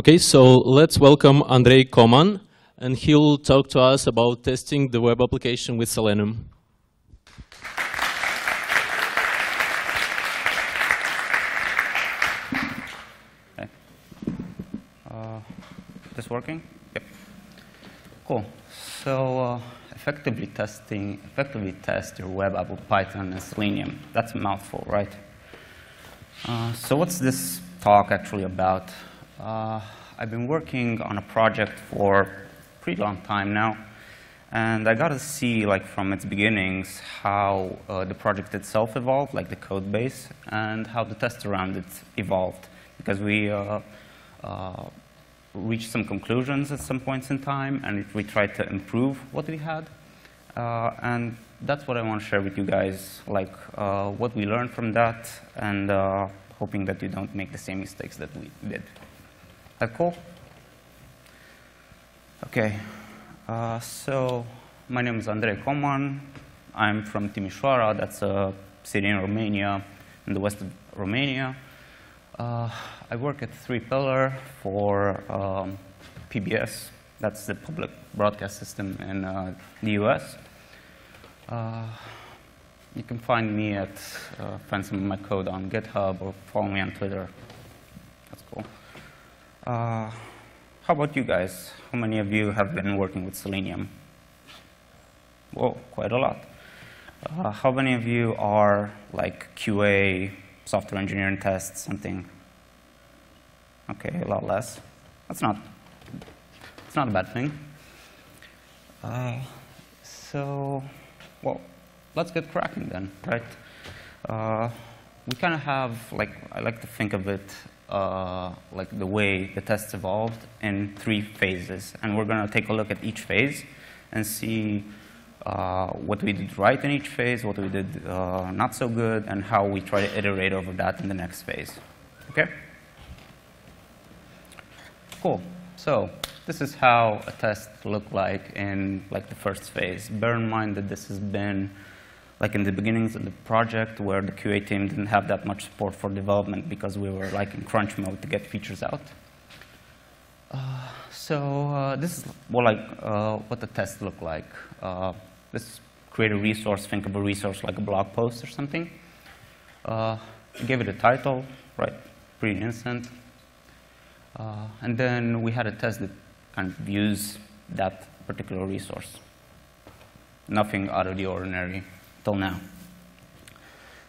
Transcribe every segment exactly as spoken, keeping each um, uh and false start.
Okay, so let's welcome Andrei Coman, and he'll talk to us about testing the web application with Selenium. Okay. Uh, this working? Yep. Cool. So uh, effectively testing, effectively test your web app with Python and Selenium. That's a mouthful, right? Uh, so what's this talk actually about? Uh, I've been working on a project for a pretty long time now, and I got to see, like, from its beginnings how uh, the project itself evolved, like the code base, and how the tests around it evolved, because we uh, uh, reached some conclusions at some points in time, and it, we tried to improve what we had, uh, and that's what I want to share with you guys, like uh, what we learned from that, and uh, hoping that you don't make the same mistakes that we did. That cool? Okay. Uh, so my name is Andrei Coman. I'm from Timisoara. That's a city in Romania, in the west of Romania. Uh, I work at Three Pillar for um, P B S. That's the public broadcast system in uh, the U S. Uh, you can find me at uh, find some of my code on GitHub or follow me on Twitter. That's cool. Uh, how about you guys? How many of you have been working with Selenium? Whoa, quite a lot. Uh, how many of you are like Q A, software engineering tests, something? Okay, a lot less. That's not, it's not a bad thing. Uh, so, well, let's get cracking then, right? Uh, we kind of have, like, I like to think of it Uh, like the way the tests evolved in three phases. And we're going to take a look at each phase and see uh, what we did right in each phase, what we did uh, not so good, and how we try to iterate over that in the next phase. OK? Cool. So this is how a test looked like in like the first phase. Bear in mind that this has been like in the beginnings of the project, where the Q A team didn't have that much support for development because we were like in crunch mode to get features out. Uh, so uh, this is more like uh, what the tests look like. Uh, let's create a resource, think of a resource like a blog post or something. Uh, give it a title, right? Pretty instant. Uh, and then we had a test that kind of views that particular resource. Nothing out of the ordinary till now.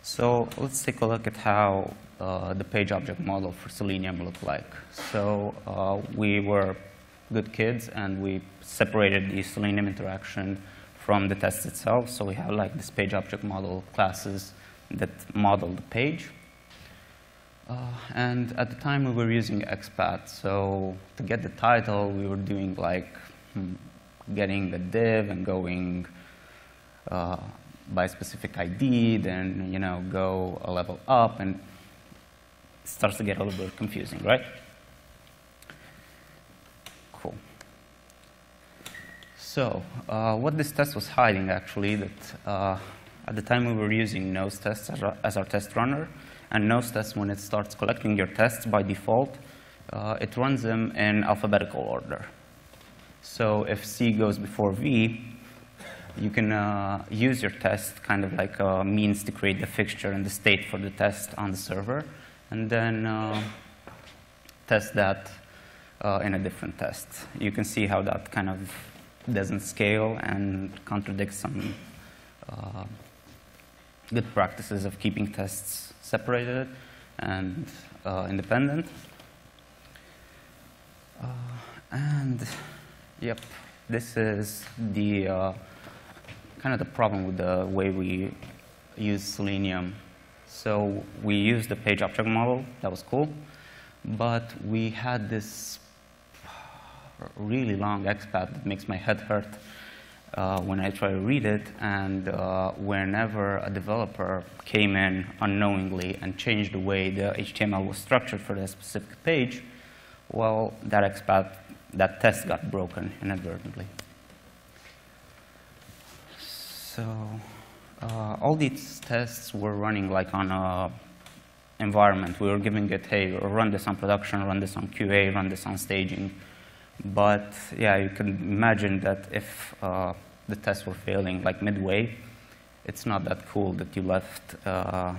So let's take a look at how uh, the page object model for Selenium looked like. So uh, we were good kids, and we separated the Selenium interaction from the test itself. So we have like this page object model classes that model the page. Uh, and at the time, we were using XPath. So to get the title, we were doing like getting the div and going uh, by specific I D, then you know go a level up, and it starts to get a little bit confusing, right? Cool. So uh, what this test was hiding, actually, that uh, at the time we were using Nose tests as our test runner, and Nose tests, when it starts collecting your tests by default, uh, it runs them in alphabetical order. So if C goes before V, you can uh, use your test kind of like a means to create the fixture and the state for the test on the server, and then uh, test that uh, in a different test. You can see how that kind of doesn't scale and contradicts some uh, good practices of keeping tests separated and uh, independent. Uh, and, yep, this is the uh, kind of the problem with the way we use Selenium. So we used the page object model. That was cool. But we had this really long XPath that makes my head hurt uh, when I try to read it. And uh, whenever a developer came in unknowingly and changed the way the H T M L was structured for that specific page, well, that XPath, that test got broken inadvertently. So uh, all these tests were running like on a environment. We were giving it, hey, run this on production, run this on Q A, run this on staging. But yeah, you can imagine that if uh, the tests were failing like midway, it's not that cool that you left uh,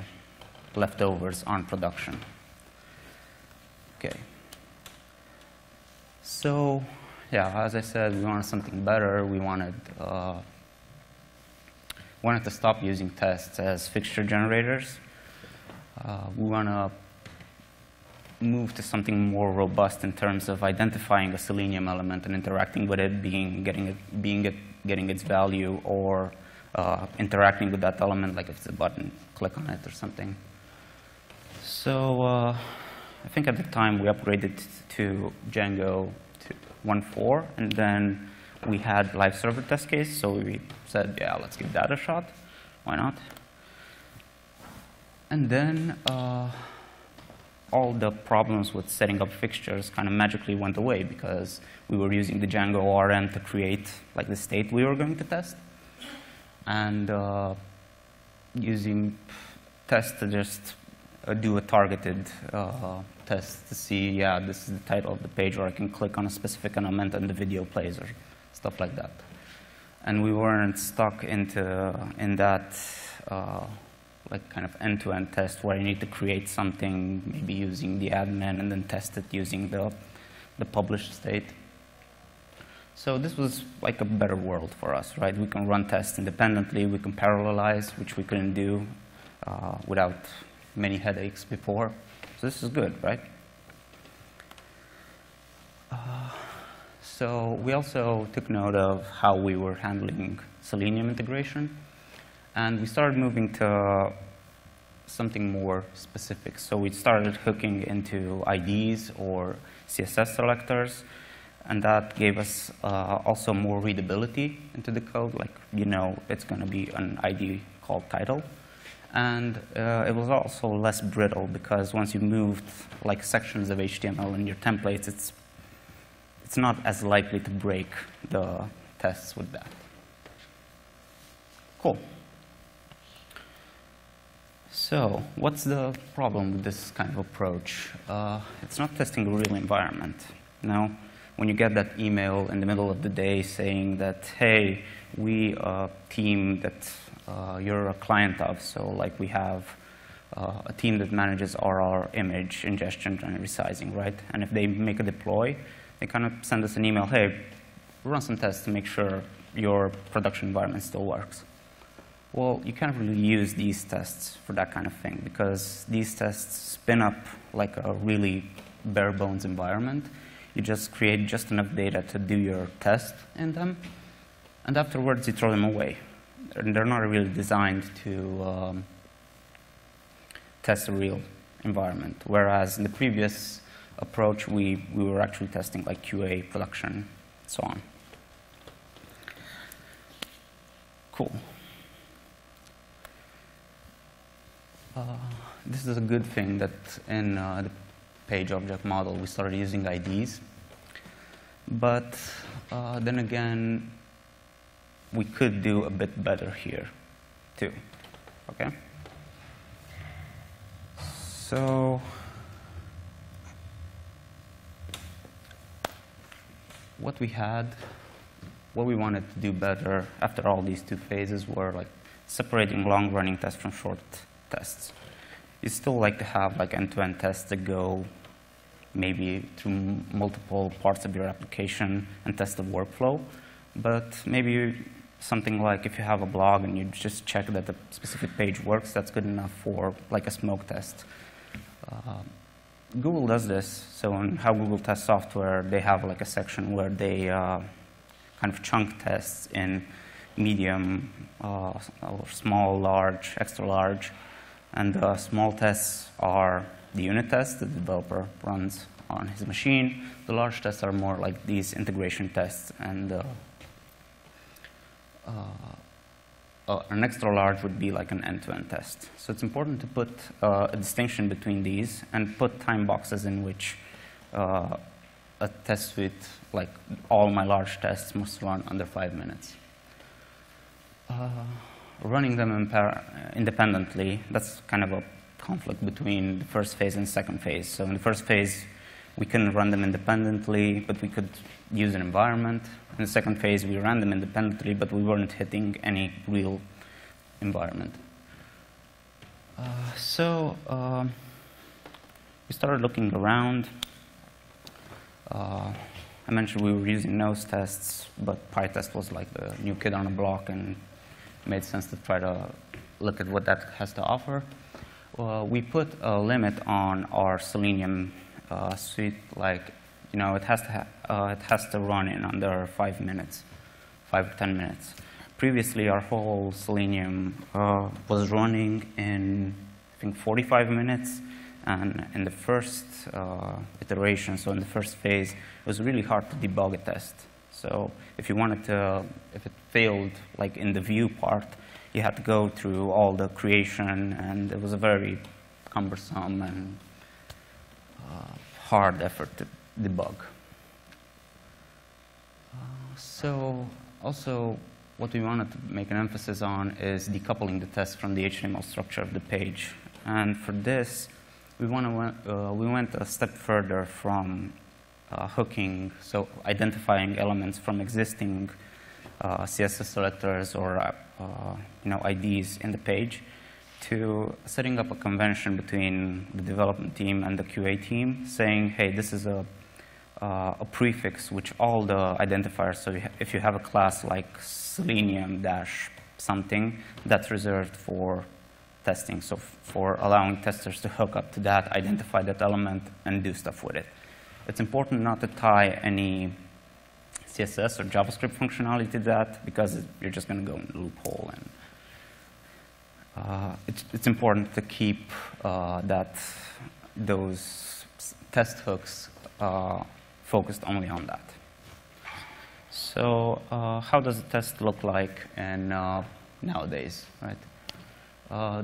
leftovers on production. Okay. So yeah, as I said, we wanted something better. We wanted uh, wanted to stop using tests as fixture generators. Uh, we want to move to something more robust in terms of identifying a Selenium element and interacting with it, being getting it, being it, getting its value, or uh, interacting with that element, like if it's a button, click on it or something. So uh, I think at the time we upgraded to Django one point four, and then we had live server test case. So we said, yeah, let's give that a shot. Why not? And then uh, all the problems with setting up fixtures kind of magically went away because we were using the Django R M to create like the state we were going to test, and uh, using tests to just uh, do a targeted uh, test to see, yeah, this is the title of the page, or I can click on a specific element and the video plays, or stuff like that. And we weren't stuck into in that. Uh, like kind of end-to-end -end test where you need to create something, maybe using the admin, and then test it using the, the published state. So this was like a better world for us, right? We can run tests independently, we can parallelize, which we couldn't do uh, without many headaches before. So this is good, right? Uh, so we also took note of how we were handling Selenium integration. And we started moving to something more specific. So we started hooking into I Ds or C S S selectors. And that gave us uh, also more readability into the code. Like, you know, it's going to be an I D called title. And uh, it was also less brittle, because once you moved like sections of H T M L in your templates, it's, it's not as likely to break the tests with that. Cool. So what's the problem with this kind of approach? Uh, it's not testing a real environment. Now, when you get that email in the middle of the day saying that, hey, we are a team that uh, you're a client of, so like we have uh, a team that manages R R image ingestion and resizing, right? And if they make a deploy, they kind of send us an email, hey, run some tests to make sure your production environment still works. Well, you can't really use these tests for that kind of thing, because these tests spin up like a really bare-bones environment. You just create just enough data to do your test in them, and afterwards you throw them away. They're not really designed to um, test a real environment, whereas in the previous approach, we, we were actually testing like Q A, production, and so on. Cool. Uh, this is a good thing that in uh, the page object model we started using I Ds. But uh, then again, we could do a bit better here, too. Okay? So what we had, what we wanted to do better after all these two phases were like separating long-running tests from short tests. You still like to have like end-to-end tests that go maybe through multiple parts of your application and test the workflow. But maybe something like if you have a blog and you just check that the specific page works, that's good enough for like a smoke test. Uh, Google does this. So in how Google tests software, they have like a section where they uh, kind of chunk tests in medium uh, or small, large, extra large. And the uh, small tests are the unit tests the developer runs on his machine. The large tests are more like these integration tests. And uh, uh, uh, an extra large would be like an end-to-end test. So it's important to put uh, a distinction between these and put time boxes in which uh, a test suite, like all my large tests, must run under five minutes. Uh, Running them independently, that's kind of a conflict between the first phase and second phase. So in the first phase, we couldn't run them independently, but we could use an environment. In the second phase, we ran them independently, but we weren't hitting any real environment. Uh, so uh, we started looking around. Uh, I mentioned we were using nose tests, but PyTest was like the new kid on the block, and it made sense to try to look at what that has to offer. Uh, we put a limit on our Selenium uh, suite, like you know, it has to ha uh, it has to run in under five minutes, five or ten minutes. Previously, our whole Selenium uh, was running in I think forty-five minutes, and in the first uh, iteration, so in the first phase, it was really hard to debug a test. So if you wanted to, if it failed like in the view part, you had to go through all the creation, and it was a very cumbersome and uh, hard effort to debug. Uh, so also, what we wanted to make an emphasis on is decoupling the test from the H T M L structure of the page. And for this, we, wanna, uh, we went a step further from uh, hooking, so identifying elements from existing uh, C S S selectors or uh, Uh, you know, I Ds in the page, to setting up a convention between the development team and the Q A team, saying, hey, this is a, uh, a prefix which all the identifiers, so you if you have a class like Selenium dash something, that's reserved for testing, so for allowing testers to hook up to that, identify that element, and do stuff with it. It's important not to tie any C S S or JavaScript functionality to that, because it, you're just going to go in a loophole. And uh, it's, it's important to keep uh, that those test hooks uh, focused only on that. So uh, how does a test look like in, uh, nowadays? Right? Uh,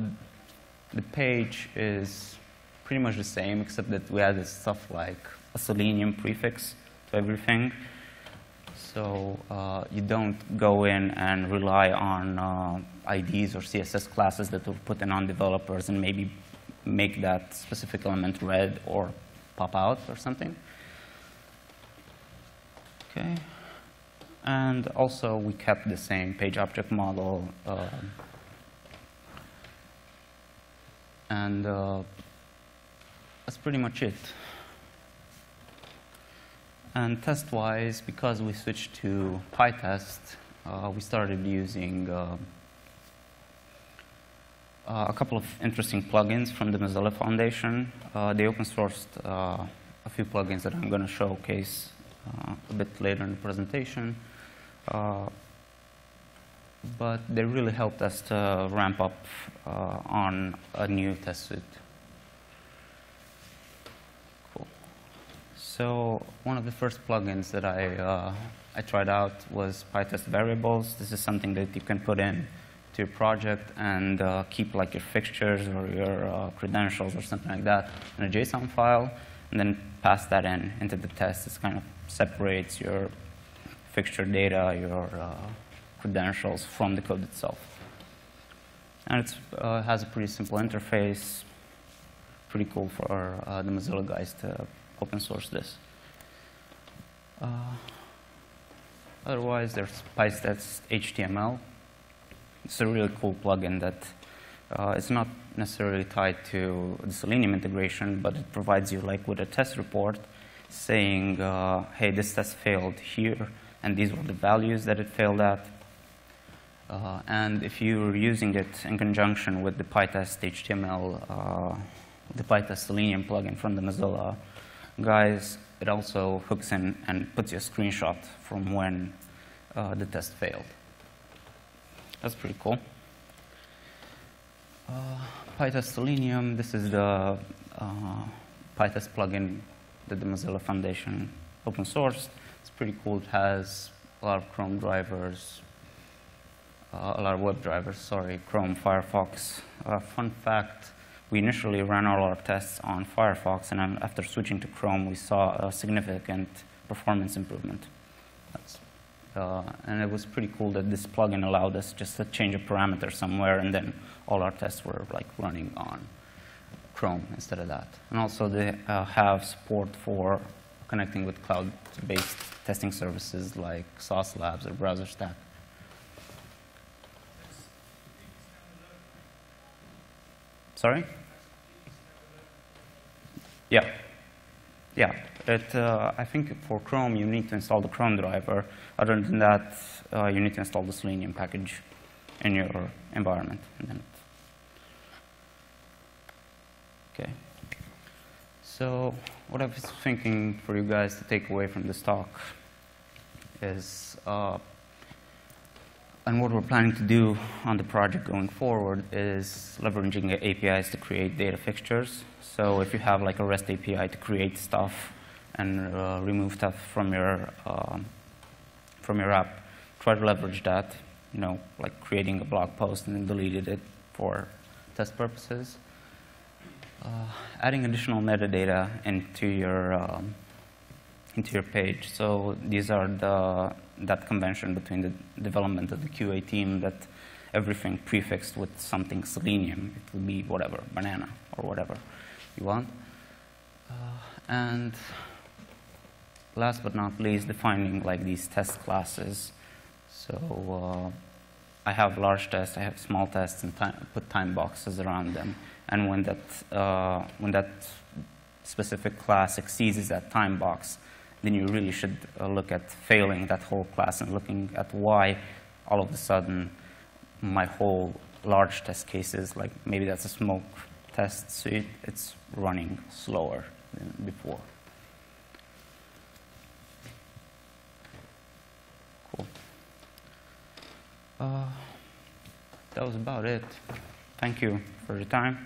the page is pretty much the same, except that we added stuff like a Selenium prefix to everything. So uh, you don't go in and rely on uh, I Ds or C S S classes that were put in on developers and maybe make that specific element red or pop out or something. Okay. And also, we kept the same page object model. Uh, and uh, that's pretty much it. And test-wise, because we switched to PyTest, uh, we started using uh, uh, a couple of interesting plugins from the Mozilla Foundation. Uh, they open-sourced uh, a few plugins that I'm going to showcase uh, a bit later in the presentation. Uh, but they really helped us to ramp up uh, on a new test suite. So one of the first plugins that I, uh, I tried out was PyTest variables. This is something that you can put in to your project and uh, keep like your fixtures or your uh, credentials or something like that in a JSON file, and then pass that in into the test. This kind of separates your fixture data, your uh, credentials from the code itself. And it uh, has a pretty simple interface. Pretty cool for uh, the Mozilla guys to open source this. Uh, otherwise, there's PyTest H T M L. It's a really cool plugin that uh, it's not necessarily tied to the Selenium integration, but it provides you like with a test report saying, uh, hey, this test failed here, and these were the values that it failed at. Uh, and if you're using it in conjunction with the PyTest H T M L, uh, the PyTest Selenium plugin from the Mozilla guys, it also hooks in and puts you a screenshot from when uh, the test failed. That's pretty cool. Uh, PyTest Selenium, this is the uh, PyTest plugin that the Mozilla Foundation open sourced. It's pretty cool. It has a lot of Chrome drivers, uh, a lot of web drivers, sorry, Chrome, Firefox. Uh, fun fact. We initially ran all our tests on Firefox, and then after switching to Chrome, we saw a significant performance improvement. That's, uh, and it was pretty cool that this plugin allowed us just to change a parameter somewhere, and then all our tests were like running on Chrome instead of that. And also they uh, have support for connecting with cloud-based testing services like Sauce Labs or BrowserStack. Sorry? Yeah. Yeah. It, uh, I think for Chrome, you need to install the Chrome driver. Other than that, uh, you need to install the Selenium package in your environment. And then okay. So what I was thinking for you guys to take away from this talk is, uh, and what we're planning to do on the project going forward is leveraging A P Is to create data fixtures. So if you have like a REST A P I to create stuff and uh, remove stuff from your um, from your app, try to leverage that. You know, like creating a blog post and then deleted it for test purposes. Uh, adding additional metadata into your um, into your page. So these are the that convention between the development of the Q A team that everything prefixed with something Selenium. It will be whatever, banana or whatever you want. Uh, and last but not least, defining like these test classes. So uh, I have large tests, I have small tests, and time, put time boxes around them. And when that uh, when that specific class exceeds that time box, then you really should uh, look at failing that whole class and looking at why all of a sudden my whole large test cases, like maybe that's a smoke test suite, it's running slower than before. Cool. Uh, that was about it. Thank you for your time.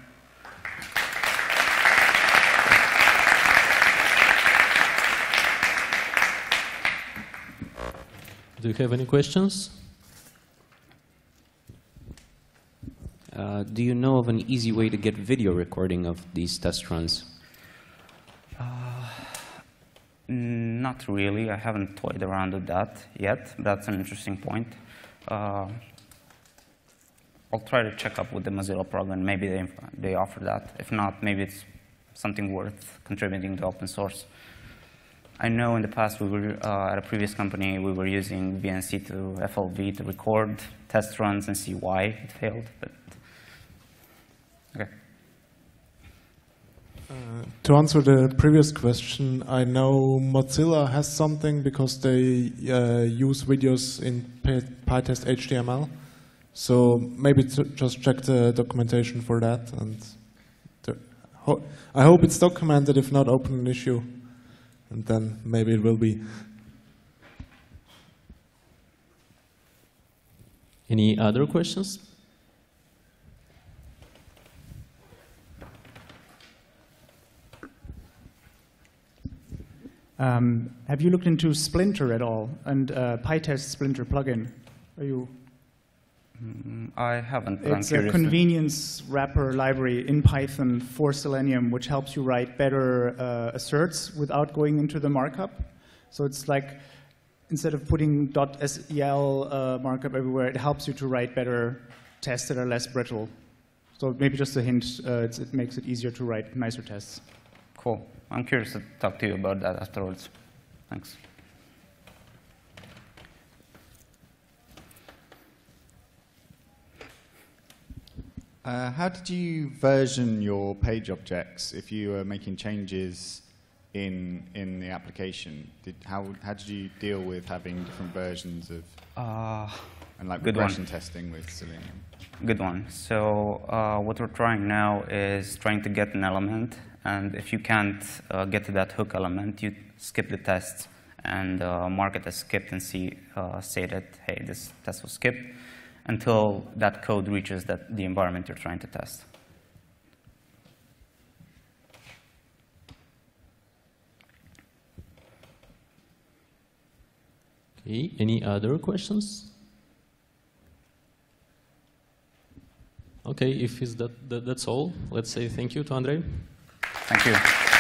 Do you have any questions? Uh, do you know of an easy way to get video recording of these test runs? Uh, not really. I haven't toyed around with that yet. That's an interesting point. Uh, I'll try to check up with the Mozilla program. Maybe they, they offer that. If not, maybe it's something worth contributing to open source. I know in the past, we were uh, at a previous company, we were using V N C to F L V to record test runs and see why it failed. But okay. Uh, to answer the previous question, I know Mozilla has something because they uh, use videos in PyTest H T M L. So maybe to just check the documentation for that. And ho I hope it's documented. If not, open an issue. And then maybe it will be. Any other questions? Um, have you looked into Splinter at all and uh, PyTest Splinter plugin? Are you? Mm, I haven't. It's a convenience wrapper library in Python for Selenium, which helps you write better uh, asserts without going into the markup. So it's like, instead of putting .sel uh, markup everywhere, it helps you to write better tests that are less brittle. So maybe just a hint, uh, it's, it makes it easier to write nicer tests. Cool. I'm curious to talk to you about that afterwards. Thanks. Uh, how did you version your page objects if you were making changes in in the application? Did, how how did you deal with having different versions of uh, and like regression testing with Selenium? Good one. So uh, what we're trying now is trying to get an element, and if you can't uh, get to that hook element, you skip the test and uh, mark it as skipped and see uh, say that hey, this test was skipped, until that code reaches that, the environment you're trying to test. Okay, any other questions? Okay, if is that, that, that's all, let's say thank you to Andrei. Thank you.